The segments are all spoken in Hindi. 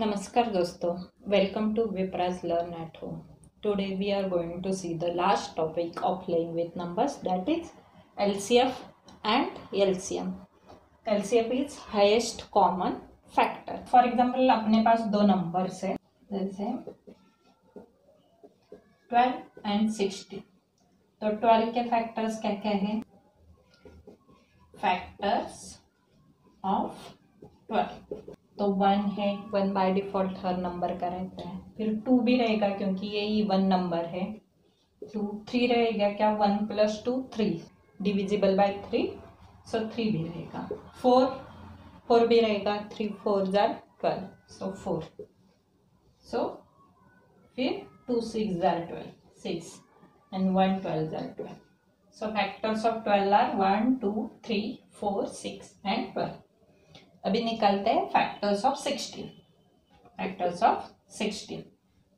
नमस्कार दोस्तों, welcome to विप्राज learn at home. Today we are going to see the last topic of playing with numbers, that is LCF and LCM। LCF is highest common factor. For example, अपने पास दो नंबर्स है जैसे 12 एंड 60। तो 12 के फैक्टर्स क्या क्या है? Factors of 12। तो 1 है, 1 बाय डिफॉल्ट हर नंबर का रहता है। फिर 2 भी रहेगा क्योंकि ये इवन नंबर है। 2 3 रहेगा क्या? 1 प्लस 2 3, डिविजिबल बाय 3, सो 3 भी रहेगा। 4 भी रहेगा, 3 4 जार 12, सो 4। सो फिर 2 6 जार 12, 6 and 1 12 जार 12, so factors of 12 are 1 2 3 4 6 and 12. अभी निकालते हैं factors of 16, factors of 16।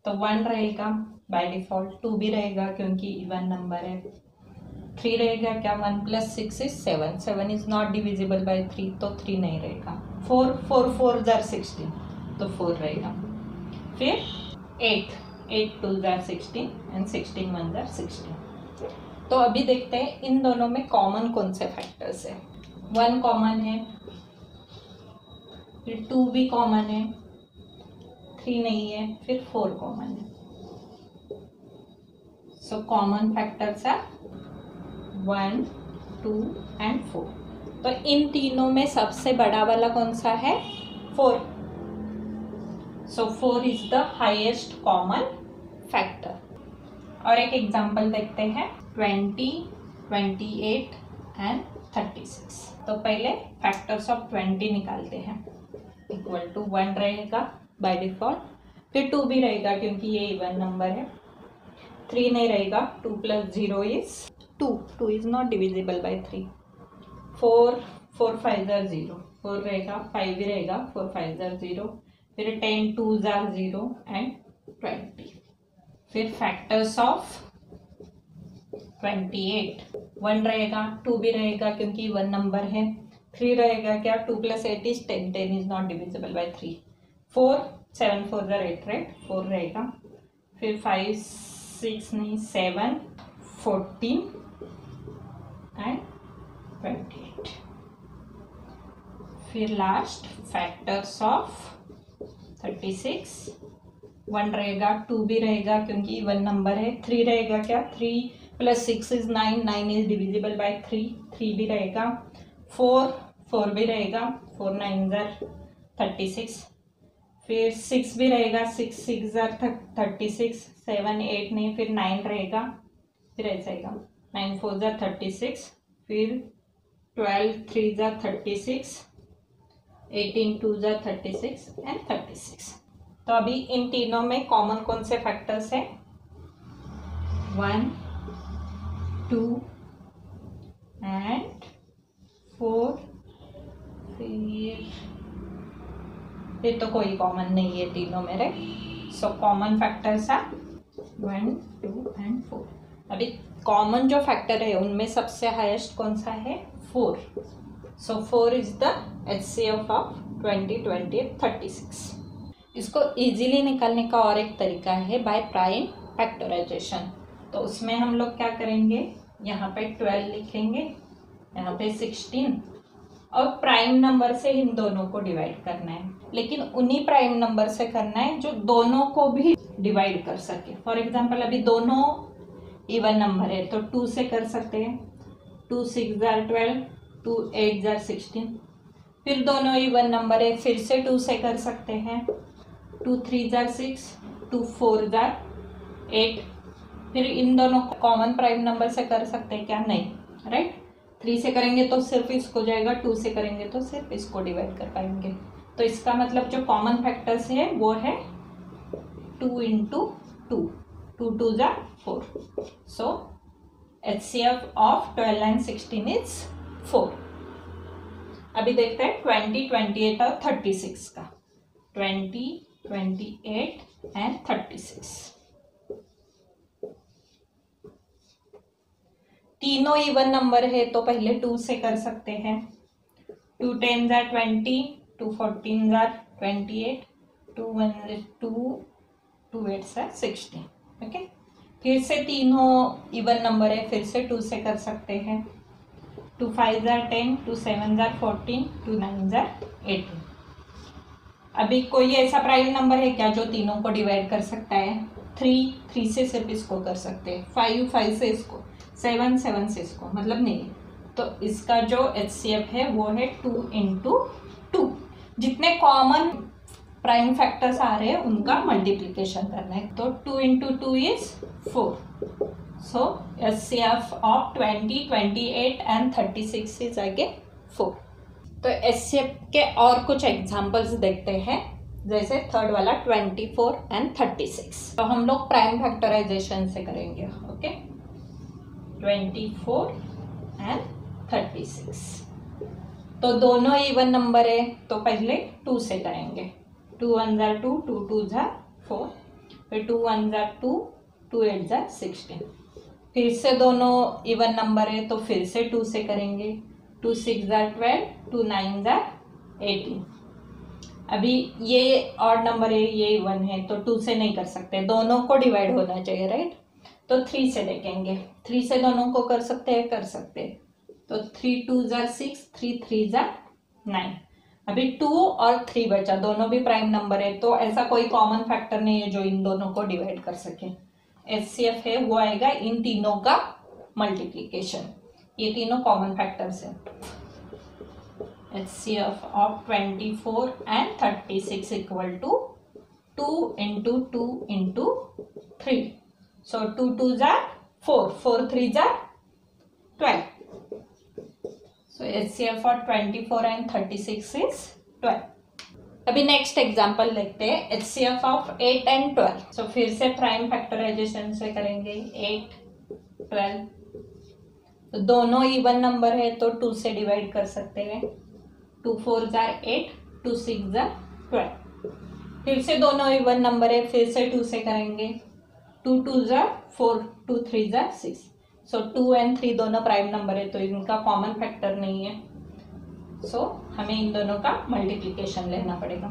तो 1 रहेगा by default, 2 भी रहेगा क्योंकि even number है, 3 रहेगा क्या? 1 plus 6 is 7, 7 is not divisible by 3, तो 3 नहीं रहेगा। 4 4 4 जार 16, तो 4 रहेगा। फिर 8 8 2 जार 16 and 16 1 जार 16। तो अभी देखते हैं इन दोनों में कॉमन कौन से फैक्टर्स है। 1 कॉमन है, फिर 2 भी कॉमन है, 3 नहीं है, फिर 4 कॉमन है। So common factors are 1 2 and 4। तो इन तीनों में सबसे बड़ा वाला कौन सा है? 4। So 4 is the highest common factor. और एक एग्जाम्पल देखते हैं 20 28 एंड 36। तो पहले फैक्टर्स ऑफ 20 निकालते हैं। इक्वल टू 1 रहेगा बाय डिफॉल्ट, फिर 2 भी रहेगा क्योंकि ये इवन नंबर है, 3 नहीं रहेगा, 2 plus 0 is 2 is not divisible by 3। 4 4 5 जार 0, 4 रहेगा, 5 भी रहेगा, 4 5 जार 0, फिर 10 2 जार 0 एंड 20। फिर फैक्टर्स ऑफ 28, 1 रहेगा, 2 भी रहेगा क्योंकि 1 नंबर है, 3 रहेगा क्या? 2 plus 8 is 10, 10 is not divisible by 3। 4 7 4 जार 8 4 रहेगा, फिर 5 6 नहीं 7 14 एंड 28। फिर लास्ट फैक्टर्स ऑफ 36, 1 रहेगा, 2 भी रहेगा क्योंकि 1 नंबर है, 3 रहेगा क्या? 3 plus 6 is 9, 9 is divisible by 3, 3 भी रहेगा, 4 भी रहेगा, 4 9 जार 36, फिर 6 भी रहेगा, 6 6 जार 36, 7 8 नहीं, फिर 9 रहेगा, फिर ऐसा आएगा 9 4 जार 36, फिर 12 3 जार 36, 18 2 जार 36 एंड 36। तो अभी इन तीनों में कॉमन कौन से फैक्टर्स हैं? 1 2 एंड 4। फिर ये तो कोई कॉमन नहीं है तीनों में, राइट? सो कॉमन फैक्टर्स हैं 1 2 एंड 4। अभी कॉमन जो फैक्टर है उनमें सबसे हाईएस्ट कौन सा है? 4। So 4 is the HCF of 20 20 36। इसको इजीली निकालने का और एक तरीका है बाय प्राइम फैक्टराइजेशन। तो उसमें हम लोग क्या करेंगे? यहाँ पे 12 लिखेंगे, यहाँ पे 16, और प्राइम नंबर से इन दोनों को डिवाइड करना है, लेकिन उन्हीं प्राइम नंबर से करना है जो दोनों को भी डिवाइड कर सके। फॉर एग्जांपल, अभी दोनों इवन नंबर है तो 2 से कर सकते हैं, 2 6 जार 12, 2 8 जार 16। फिर दोनों इवन नंबर है, फिर से 2 से कर सकते हैं, 2 3 जार 6, 2 4 जार 8। फिर इन दोनों को कॉमन प्राइम नंबर से कर सकते हैं क्या? नहीं, राइट? 3 से करेंगे तो सिर्फ इसको जाएगा, 2 से करेंगे तो सिर्फ इसको डिवाइड कर पाएंगे। तो इसका मतलब जो कॉमन फैक्टर्स है वो है 2 into 2 2 2 जार 4। So HCF of 12 and 16 is 4। अभी देखते हैं 20 28 और 36 का। 20 28 एंड 36। तीनों इवन नंबर है तो पहले 2 से कर सकते हैं. 2 10s are 20, 2 14s are 28, 2 1s are 2, 2 8s are 16. Okay, फिर से तीनों इवन नंबर है, फिर से 2 से कर सकते हैं. 2 5s are 10, 2 7s are 14, 2 9s are 18. अभी कोई ऐसा प्राइम नंबर है क्या जो तीनों को डिवाइड कर सकता है? 3 3 से सिर्फ इसको कर सकते हैं, 5 5 से इसको, 7 7 से इसको, मतलब नहीं. तो इसका जो HCF है वो है 2 into 2. जितने कॉमन प्राइम फैक्टर्स आ रहे हैं उनका मल्टीप्लीकेशन करना है. तो 2 into 2 is 4. So HCF of 20, 28 and 36 is आगे 4. तो HCF के और कुछ एग्जाम्पल्स देखते हैं, जैसे थर्ड वाला 24 and 36. तो हम लोग प्राइम फैक्टराइजेशन से करेंगे. Okay, 24 and 36. तो दोनों इवन नंबर है तो पहले 2 से करेंगे. 2 1s are 2, 2 2s are 4, फिर 2 1s are 2, 2 8s are 16. फिर से दोनों इवन नंबर है तो फिर से 2 से करेंगे. 2 6s are 12, 2 9s are 18. अभी ये ऑड नंबर है, ये इवन है तो 2 से नहीं कर सकते, दोनों को डिवाइड होना चाहिए, राइट. तो 3 से देखेंगे, 3 से दोनों को कर सकते हैं, कर सकते हैं. तो 3 2s are 6, 3 3s are 9. अभी 2 और 3 बचा, दोनों भी प्राइम नंबर है तो ऐसा कोई कॉमन फैक्टर नहीं है जो इन दोनों को डिवाइड कर सके. HCF है वो आएगा इन तीनों का मल्टीप्लीकेशन. ये तीनों कॉमन फैक्टर्स हैं. HCF of 24 and 36 = 2 into 2 into 3. So 2 2s are 4, 4 3s are 12. So HCF for 24 and 36 is 12. अभी नेक्स्ट एग्जाम्पल लेते हैं, HCF ऑफ 8 and 12. So फिर से प्राइम फैक्टराइजेशन से करेंगे. 8 12, तो दोनों इवन नंबर है तो 2 से डिवाइड कर सकते हैं. 2 4s are 8, 2 6s are 12. फिर से दोनों इवन नंबर है, फिर से 2 से करेंगे. 2 2s are 4, 2 3s are 6. So 2 and 3 दोनों प्राइम नंबर है तो इनका कॉमन फैक्टर नहीं है, सो हमें इन दोनों का मल्टीप्लिकेशन लेना पड़ेगा.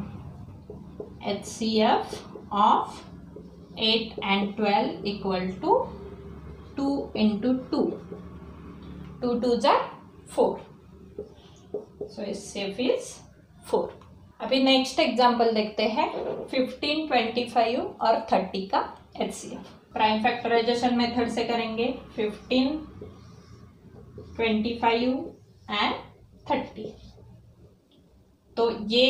HCF of 8 and 12 = 2 into 2. 2 2s are 4. So HCF is 4. अभी नेक्स्ट एग्जाम्पल देखते हैं, 15, 25 और 30 का HCF. प्राइम फैक्टराइजेशन मेथड से करेंगे. 15, 25 and 30. तो ये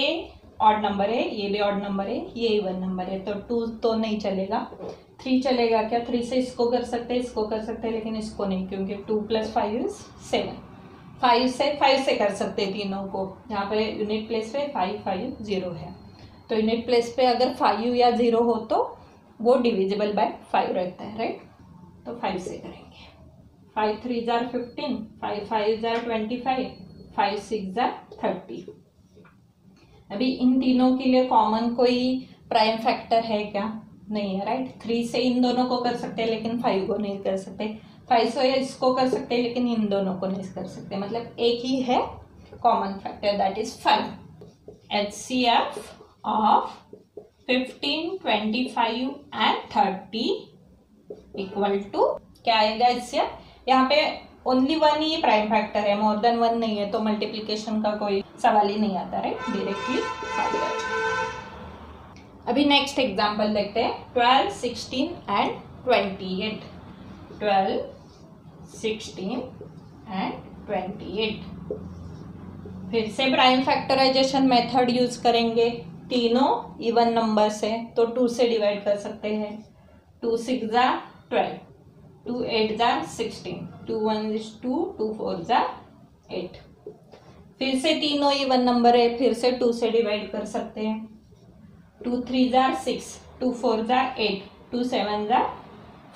ऑड नंबर है, ये भी ऑड नंबर है, ये इवन नंबर है तो 2 तो नहीं चलेगा. 3 चलेगा क्या? 3 से इसको कर सकते हैं, इसको कर सकते हैं, लेकिन इसको नहीं, क्योंकि 2 + 5 is 7. 5 से कर सकते हैं तीनों को. यहाँ पे यूनिट प्लेस पे 5 5 0 है तो यूनिट प्लेस पे अगर 5 या 0 हो तो वो डिविजिबल बाय 5 रहता है, राइट. तो 5 से करेंगे. 5 3s are 15, 5 5s are 25, 5 6s are 30. अभी इन तीनों के लिए कॉमन कोई प्राइम फैक्टर है क्या? नहीं है, राइट. 3 से इन दोनों को कर सकते हैं लेकिन 5 को नहीं कर सकते. 5 से इसको कर सकते हैं लेकिन इन दोनों को नहीं कर सकते, मतलब एक ही है common factor, that is 5. HCF of 15, 25 and 30 = क्या आएगा? HCF यहाँ पे ओनली 1 ही प्राइम फैक्टर है, मोर देन 1 नहीं है तो मल्टीप्लीकेशन का कोई सवाल ही नहीं आता, राइट. डायरेक्टली 5 आ जाएगा. अभी नेक्स्ट एग्जाम्पल देखते हैं, 12, 16 and 28. 12, 16 and 28. फिर से प्राइम फैक्टराइजेशन मेथड यूज करेंगे. तीनों इवन नंबर्स है तो 2 से डिवाइड कर सकते हैं. 2 6s are 12, 2 8s are 16, 2 1s are 2, 2 4s are 8. फिर से तीनों इवन नंबर है, फिर से 2 से डिवाइड कर सकते हैं. 2 3s are 6, 2 4s are 8, 2 7s are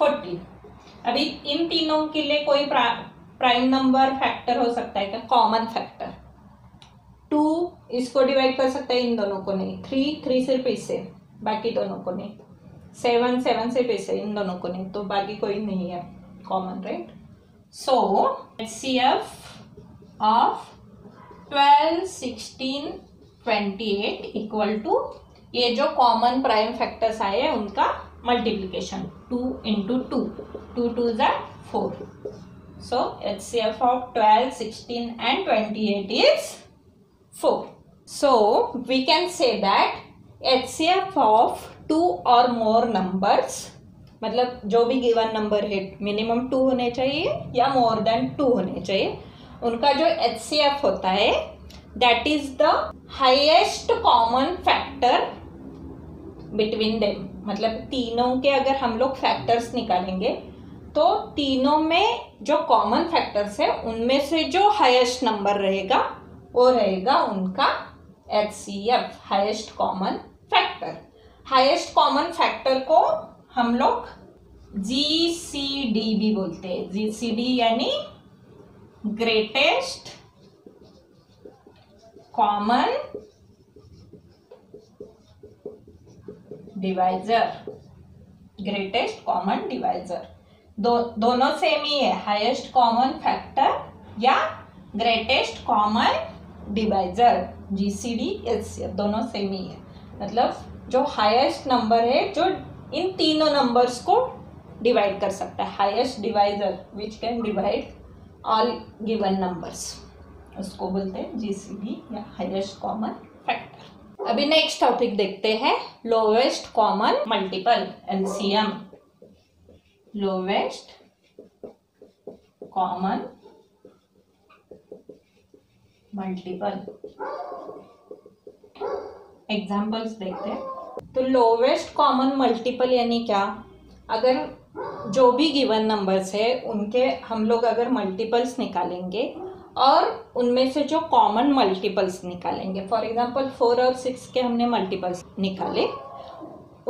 14. अभी इन तीनों के लिए कोई प्राइम नंबर फैक्टर हो सकता है क्या? Common factor. 2 इसको डिवाइड कर सकता है, इन दोनों को नहीं. 3 सिर्फ इससे, बाकी दोनों को नहीं. 7 से इन दोनों को नहीं, तो बाकी कोई नहीं है common, right. So HCF of 12, 16, 28 equal to ये जो कॉमन प्राइम फैक्टर्स आए हैं उनका multiplication 2 into 2, 2 2s are 4. So HCF of 12, 16 and 28 is 4. So we can say that HCF of 2 or more numbers, मतलब जो भी गिवन नंबर है मिनिमम 2 होने चाहिए या मोर देन 2 होने चाहिए, उनका जो HCF होता है that is the highest common factor between them. मतलब तीनों के अगर हम लोग फैक्टर्स निकालेंगे तो तीनों में जो कॉमन फैक्टर्स है उनमें से जो हाईएस्ट नंबर रहेगा वो रहेगा उनका HCF, highest common factor. Highest common factor को हम लोग GCD भी बोलते हैं. GCD यानी greatest common divisor. Greatest common divisor दोनों सेम ही है, हाईएस्ट कॉमन फैक्टर या greatest common divisor. GCD HCF दोनों सेम ही है, मतलब जो हाईएस्ट नंबर है जो इन तीनों नंबर्स को डिवाइड कर सकता है, highest divisor which can divide all given numbers, उसको बोलते हैं GCD या हाईएस्ट कॉमन फैक्टर. अभी नेक्स्ट टॉपिक देखते हैं lowest common multiple LCM. Lowest common multiple examples देखते हैं. तो लोवेस्ट कॉमन मल्टीपल यानी क्या, अगर जो भी गिवन नंबर्स है उनके हम लोग अगर मल्टीपल्स निकालेंगे और उनमें से जो कॉमन मल्टीपल्स निकालेंगे, फॉर एग्जांपल 4 और 6 के हमने मल्टीपल्स निकाले,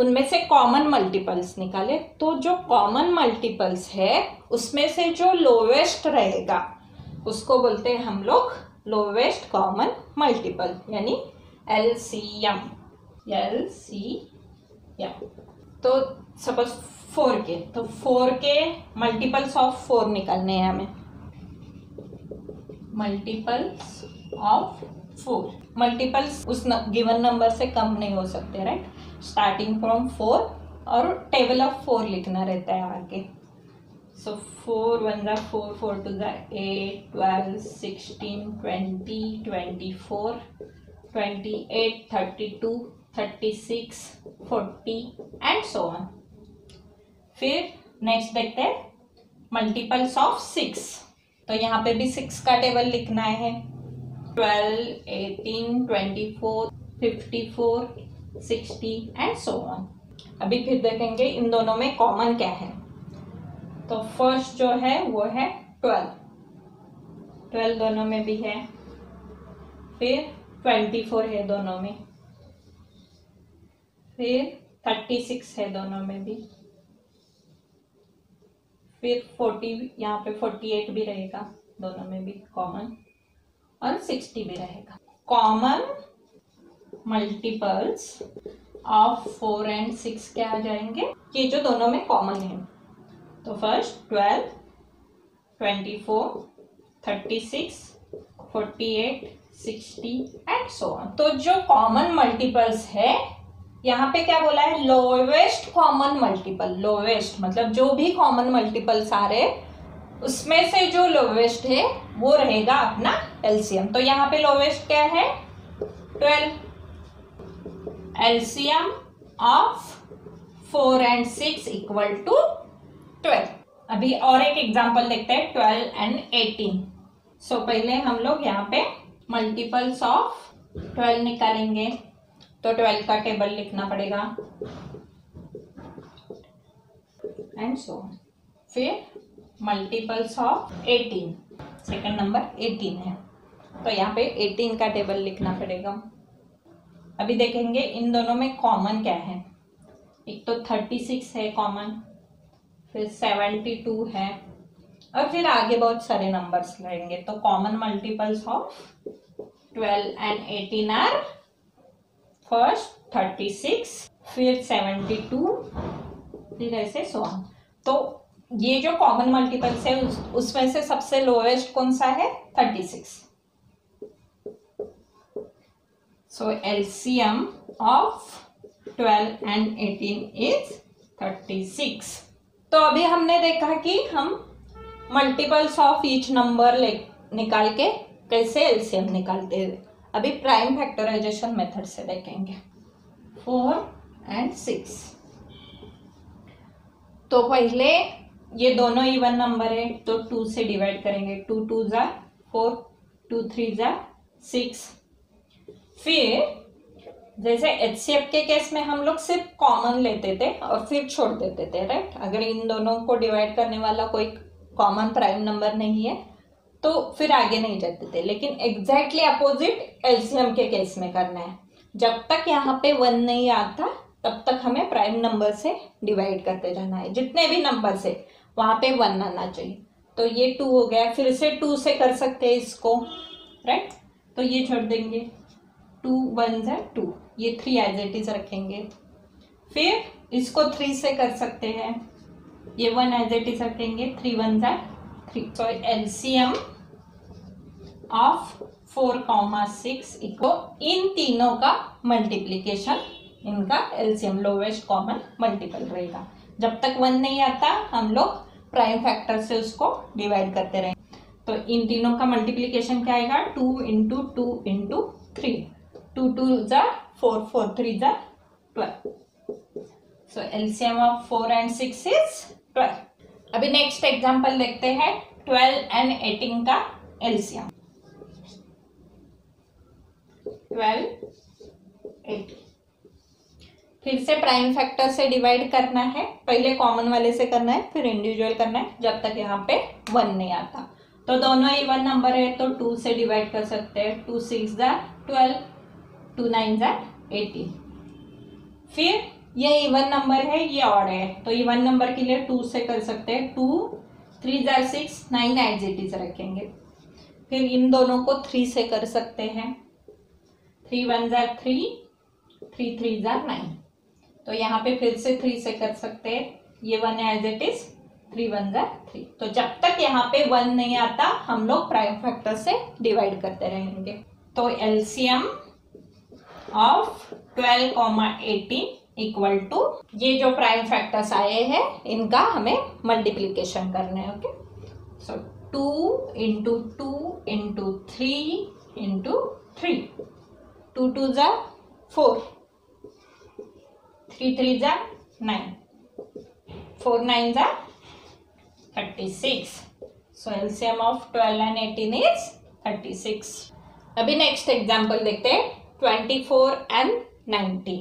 उनमें से कॉमन मल्टीपल्स निकाले, तो जो कॉमन मल्टीपल्स है उसमें से जो लोवेस्ट रहेगा उसको बोलते हैं हम लोग लोवेस्ट कॉमन मल्टीपल यानी LCM. तो सपोज 4 के, तो 4 के मल्टीपल्स ऑफ 4 निकालने हैं हमें. मल्टीपल्स ऑफ 4, मल्टीपल्स उस गिवन नंबर से कम नहीं हो सकते, राइट. स्टार्टिंग फ्रॉम 4 और टेबल ऑफ 4 लिखना रहता है आगे. So 4 1 4, 4 2 8, 12 16 20 24 28 32 36 40 and so on. फिर नेक्स्ट देखते हैं मल्टीपल्स ऑफ 6. तो यहाँ पे भी 6 का टेबल लिखना है. 12 18 24 54 60 एंड सो ऑन. अभी फिर देखेंगे इन दोनों में कॉमन क्या है. तो फर्स्ट जो है वो है 12 दोनों में भी है. फिर 24 है दोनों में. फिर 36 है दोनों में भी. फिर 40, यहाँ पे 48 भी रहेगा दोनों में भी कॉमन, और 60 भी रहेगा. कॉमन मल्टीपल्स ऑफ 4 एंड 6 क्या आ जाएंगे, ये जो दोनों में कॉमन है. तो फर्स्ट 12 24 36 48 60 एंड सो ऑन. तो जो कॉमन मल्टीपल्स है यहाँ पे क्या बोला है, लोवेस्ट कॉमन मल्टीपल. लोवेस्ट मतलब जो भी कॉमन मल्टीपल्स आ रहे उसमें से जो लोवेस्ट है वो रहेगा अपना LCM. तो यहाँ पे लोवेस्ट क्या है 12. LCM of 4 and 6 equal to 12. अभी और एक एग्जाम्पल देखते हैं 12 एंड 18. सो पहले हम लोग यहाँ पे मल्टीपल्स ऑफ 12 निकालेंगे, तो 12 का टेबल लिखना पड़ेगा एंड सो ऑन. फिर मल्टीपल्स ऑफ 18, सेकंड नंबर 18 है, तो यहाँ पे 18 का टेबल लिखना पड़ेगा. अभी देखेंगे इन दोनों में कॉमन क्या है. एक तो 36 है कॉमन, फिर 72 है, और फिर आगे बहुत सारे नंबर्स रहेंगे. तो common multiples of 12 and 18 are first 36, फिर 72, फिर ऐसे सो ऑन. तो ये जो कॉमन मल्टीपल्स है उसमें से सबसे लोएस्ट कौन सा है 36. So LCM of 12 and 18 is 36. तो अभी हमने देखा कि हम मल्टीपल्स ऑफ ईच नंबर निकाल के कैसे LCM निकालते हैं. अभी प्राइम फैक्टराइजेशन मेथड से देखेंगे 4 and 6. तो पहले ये दोनों इवन नंबर है तो 2 से डिवाइड करेंगे. 2 2s 4 2 3s 6. फिर जैसे एचसीएफ के केस में हम लोग सिर्फ कॉमन लेते थे और फिर छोड़ देते थे राइट. अगर इन दोनों को डिवाइड करने वाला कोई कॉमन प्राइम नंबर नहीं है तो फिर आगे नहीं जाते थे. लेकिन एग्जैक्टली अपोजिट एलसीएम के केस में करना है. जब तक यहाँ पे 1 नहीं आता तब तक हमें प्राइम नंबर से डिवाइड करते जाना है. जितने भी नंबर से वहाँ पे 1 आना चाहिए. तो ये 2 हो गया. फिर से 2 से कर सकते हैं इसको राइट. तो ये छोड़ देंगे 2 1s 2. ये 3 एज इट इज रखेंगे. फिर इसको 3 से कर सकते हैं. ये 1 एज इट इज रखेंगे. 3 1s 3. तो LCM ऑफ 4 6 इको इन तीनों का मल्टीप्लीकेशन. इनका LCM लोवेस्ट कॉमन मल्टीपल रहेगा. जब तक 1 नहीं आता हम लोग प्राइम फैक्टर से उसको डिवाइड करते रहेंगे. तो इन तीनों का मल्टीप्लीकेशन क्या आएगा 2 × 2 × 3. 2 2s 4 4 3s 12. So LCM of 4 and 6 is 12. अभी नेक्स्ट एग्जाम्पल देखते हैं 12 and 18 का LCM. 12 18. फिर से प्राइम फैक्टर से डिवाइड करना है. पहले कॉमन वाले से करना है फिर इंडिविजुअल करना है जब तक यहाँ पे 1 नहीं आता. तो दोनों इवन नंबर है तो 2 से डिवाइड कर सकते हैं. 2 6s 12. 2 9s 18. फिर ये इवन नंबर है ये ऑड है तो इवन नंबर के लिए 2 से कर सकते हैं. 2 3s 6. 9 एज इट इज रखेंगे. फिर इन दोनों को 3 से कर सकते हैं. 3 1s 3. 3 3s 9. तो यहाँ पे फिर से 3 से कर सकते हैं. ये 1 एज इट इज. 3 1s 3. तो जब तक यहाँ पे 1 नहीं आता हम लोग प्राइम फैक्टर से डिवाइड करते रहेंगे. तो LCM ऑफ 12 18 इक्वल टू ये जो प्राइम फैक्टर्स आए हैं इनका हमें मल्टीप्लीकेशन करना है. Okay so 2 × 2 × 3 × 3. 2 2s 4. 3 3s 9. 4 9s 36. So LCM of 12 and 18 is 36. अभी नेक्स्ट एग्जाम्पल देखते हैं 24 and 90.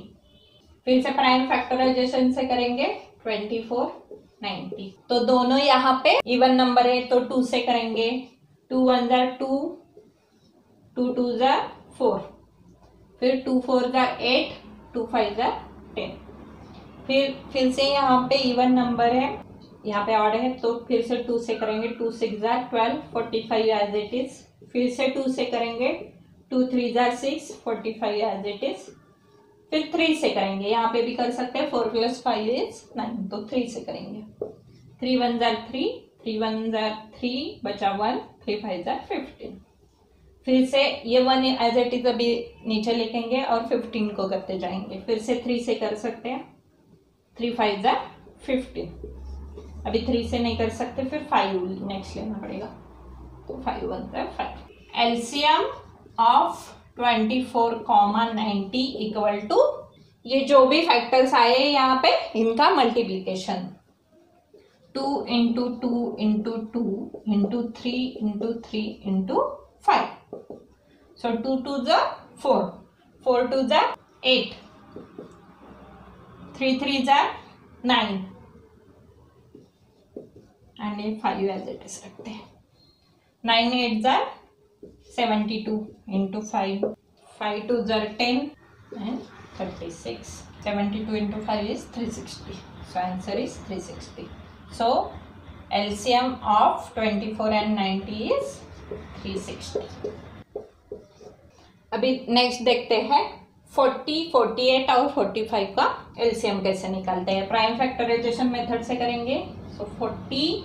फिर से प्राइम फैक्टराइजेशन से करेंगे. 24 90. तो दोनों यहाँ पे इवन नंबर है तो 2 से करेंगे. 2 1s 2. 2 2s 4. फिर 2 4s 8. 2 5s 10. फिर से यहाँ पे इवन नंबर है यहाँ पे ऑड है तो फिर से 2 से करेंगे. 2 6s 12. 45 as it is. फिर से 2 से करेंगे. 2 3s 6. 45 as it is. फिर 3 से करेंगे. यहाँ पे भी कर सकते हैं. 4 + 5 इज 9. तो 3 से करेंगे. 3 1s 3. 3 1s 3 बचा 1. 3 5s 15. फिर से ये 1 एज इट इज अभी नीचे लिखेंगे और 15 को करते जाएंगे. फिर से 3 से कर सकते हैं. 3 5s 15. अभी 3 से नहीं कर सकते फिर 5 नेक्स्ट लेना पड़ेगा. तो 5 1s 5. LCM of 24 90 equal to ये जो भी फैक्टर्स आए हैं यहाँ पे इनका multiplication. 2 × 2 × 2 × 3 × 3 × 5. So 2 2s 4. 4 2s 8. 3 3s 9. And ये 5 as it is रखते हैं. 9 8s 72 into 5. 5 2s 10 and 36. 72 into 5 is 360. So answer is 360. So LCM of 24 and 90 is 360. अभी नेक्स्ट देखते हैं 40, 48 और 45 का LCM कैसे निकालते हैं. प्राइम फैक्टराइजेशन मेथड से करेंगे. So 40,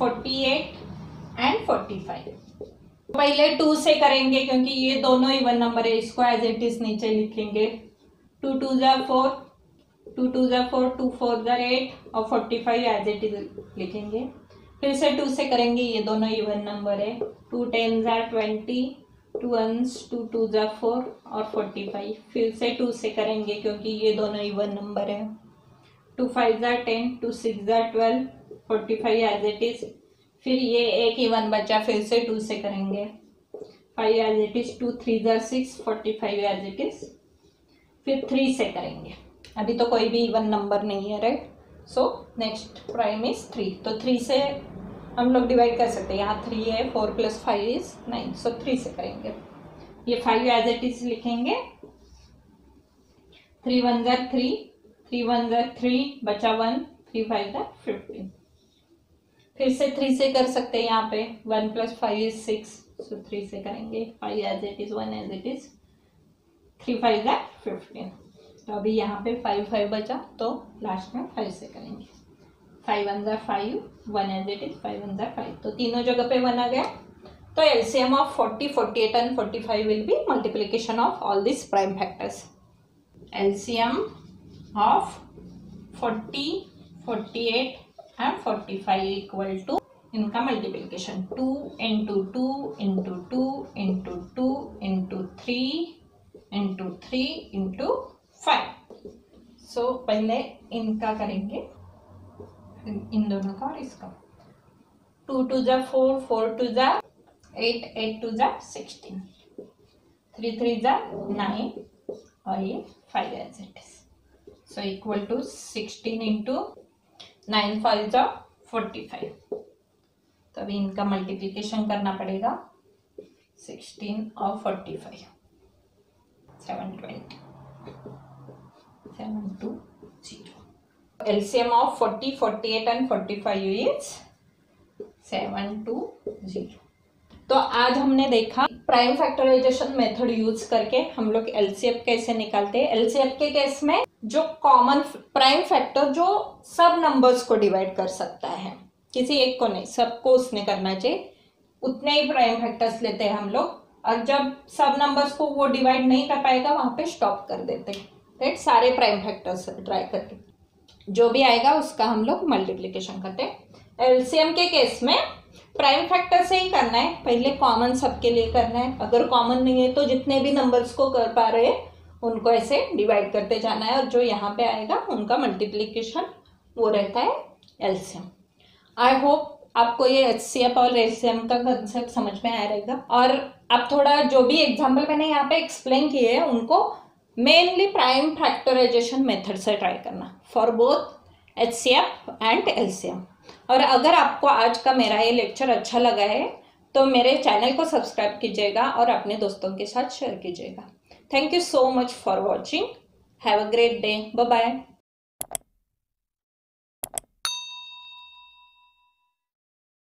48 and 45. पहले 2 से करेंगे क्योंकि ये दोनों इवन नंबर है, इसको एज इट इज नीचे लिखेंगे. 2 2 जा 4, 2 2 जा 4, 2 4 जा 8 और 45 एज इट इज लिखेंगे. फिर से 2 से करेंगे, ये दोनों इवन नंबर है. 2 10 जा 20, 2 1s 2 2 जा 4 और 45. फिर से 2 से करेंगे क्योंकि ये दोनों इवन नंबर है. 2 5 जा 10, 2 6 जा 12, 45 एज इट इज. फिर ये एक इवन बचा, फिर से 2 से करेंगे. 5 एज इट इज, 2 3 जा 6, 45 एज इट इज. फिर 3 से करेंगे. अभी तो कोई भी इवन नंबर नहीं है, right. So next prime is 3. तो 3 से हम लोग डिवाइड कर सकते हैं. यहाँ 3 है, 4 प्लस 5 इज 9. सो 3 से करेंगे. ये 5 एज इट इज लिखेंगे. 3 1 जा 3, 3 1 जा 3 बचा 1, 3 5 जा 15. फिर से 3 से कर सकते हैं. यहाँ पे 1 प्लस 5 इज 6. सो 3 से करेंगे. 5 as it is 1 as it is, 3 5 जा 15. तो अभी यहाँ पे 5 5 बचा, तो लास्ट में 5 से करेंगे. 5 1 जा 5, 1 एज इट इज 5 1 जा 5. तो तीनों जगह पे 1 आ गया. तो LCM of 40, 48 and 45 will be multiplication of all this prime factors. LCM of 40, 48 and 45 equal to, इनका multiplication 2 into 2 into 2 into 2 into 3 into 3 into 5. So पहले इनका करेंगे, इन दोनों का और इसका. 2 2 जा 4, 4 2 जा 8, 8 2 जा 16, 3 3 जा 9 और ये 5 as it is. So equal to 16 into 9 5 जा 45. तो अभी इनका मल्टीप्लिकेशन करना पड़ेगा. 16 और 45, 720, 720. LCM of 40, 48 and 45 is 720. तो आज हमने देखा प्राइम फैक्टराइजेशन मेथड यूज करके हम लोग LCF कैसे निकालते हैं. LCF के केस में जो कॉमन प्राइम फैक्टर जो सब नंबर्स को डिवाइड कर सकता है, किसी एक को नहीं, सबको उसने करना चाहिए, उतने ही प्राइम फैक्टर्स लेते हैं हम लोग. और जब सब नंबर्स को वो डिवाइड नहीं कर पाएगा वहाँ पे स्टॉप कर देते हैं, राइट. सारे प्राइम फैक्टर्स ट्राई करके जो भी आएगा उसका हम लोग मल्टीप्लीकेशन करते हैं. LCM के केस में प्राइम फैक्टर से ही करना है, पहले कॉमन सबके लिए करना है. अगर कॉमन नहीं है तो जितने भी नंबर्स को कर पा रहे हैं उनको ऐसे डिवाइड करते जाना है और जो यहाँ पे आएगा उनका मल्टीप्लिकेशन वो रहता है LCM. आई होप आपको ये HCF और LCM का कंसेप्ट समझ में आया रहेगा. और आप थोड़ा जो भी एग्जाम्पल मैंने यहाँ पे एक्सप्लेन किए हैं उनको मेनली प्राइम फैक्टराइजेशन मेथड से ट्राई करना for both HCF and LCM. और अगर आपको आज का मेरा ये लेक्चर अच्छा लगा है तो मेरे चैनल को सब्सक्राइब कीजिएगा और अपने दोस्तों के साथ शेयर कीजिएगा. Thank you so much for watching. Have a great day. Bye bye.